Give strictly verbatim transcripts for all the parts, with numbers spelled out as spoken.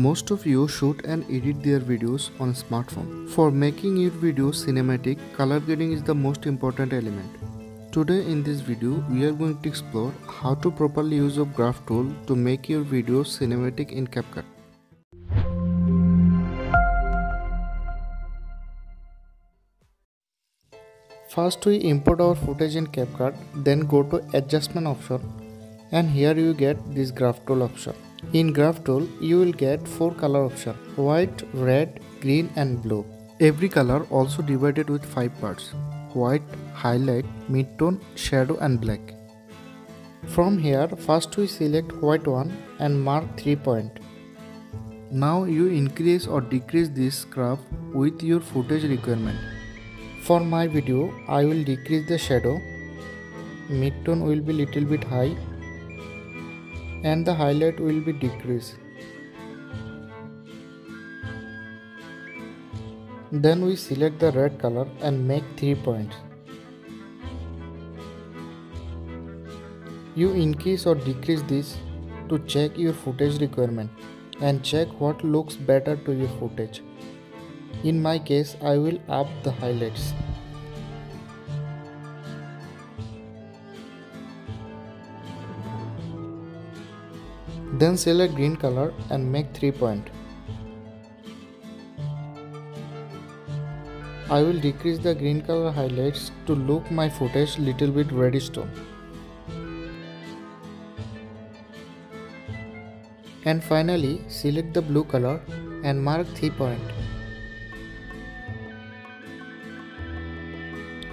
Most of you shoot and edit their videos on a smartphone. For making your videos cinematic, color grading is the most important element. Today in this video, we are going to explore how to properly use a graph tool to make your videos cinematic in CapCut. First we import our footage in CapCut, then go to adjustment option and here you get this graph tool option. In graph tool you will get four color option: white, red, green and blue. Every color also divided with five parts: white, highlight, midtone, shadow and black. From here first we select white one and mark three point. Now you increase or decrease this graph with your footage requirement. For my video I will decrease the shadow, midtone will be little bit high and the highlight will be decreased. Then we select the red color and make three points. You increase or decrease this to check your footage requirement and check what looks better to your footage. In my case I will up the highlights. Then select green color and make three point. I will decrease the green color highlights to look my footage little bit reddish tone. And finally select the blue color and mark three point.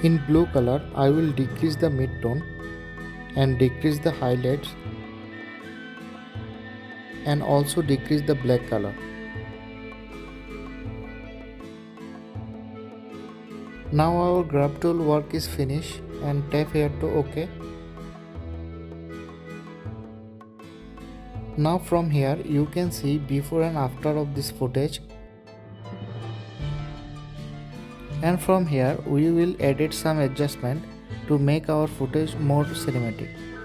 In blue color I will decrease the mid-tone and decrease the highlights, and also decrease the black color. Now our graph tool work is finished and tap here to OK. Now from here you can see before and after of this footage, and from here we will edit some adjustment to make our footage more cinematic.